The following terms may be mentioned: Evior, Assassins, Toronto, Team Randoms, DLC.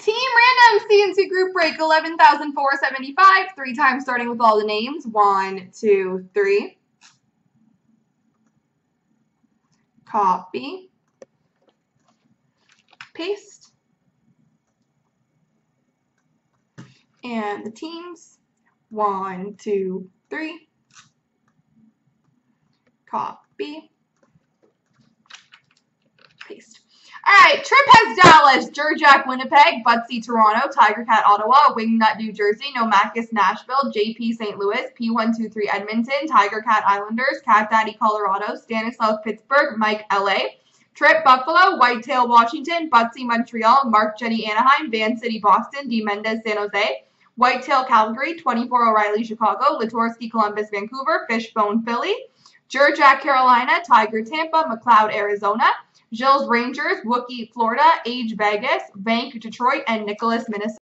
Team Randoms CNC Group Break 11,475. 3 times starting with all the names. 1, 2, 3. Copy. Paste. And the teams. 1, 2, 3. Copy. Paste. Alright, Trip has Dallas, Jurjak Winnipeg, Butsy Toronto, Tiger Cat Ottawa, Wingnut New Jersey, Nomacus Nashville, JP St. Louis, P123 Edmonton, Tiger Cat Islanders, Cat Daddy Colorado, Stanislaus Pittsburgh, Mike LA, Trip Buffalo, Whitetail Washington, Butsy Montreal, Mark Jenny Anaheim, Van City Boston, D. Mendez San Jose, Whitetail Calgary, 24 O'Reilly Chicago, Latorsky Columbus Vancouver, Fishbone Philly, Jurjak Carolina, Tiger Tampa, McLeod Arizona, Gilles Rangers, Wookie Florida, Age Vegas, Bank Detroit, and Nicholas Minnesota.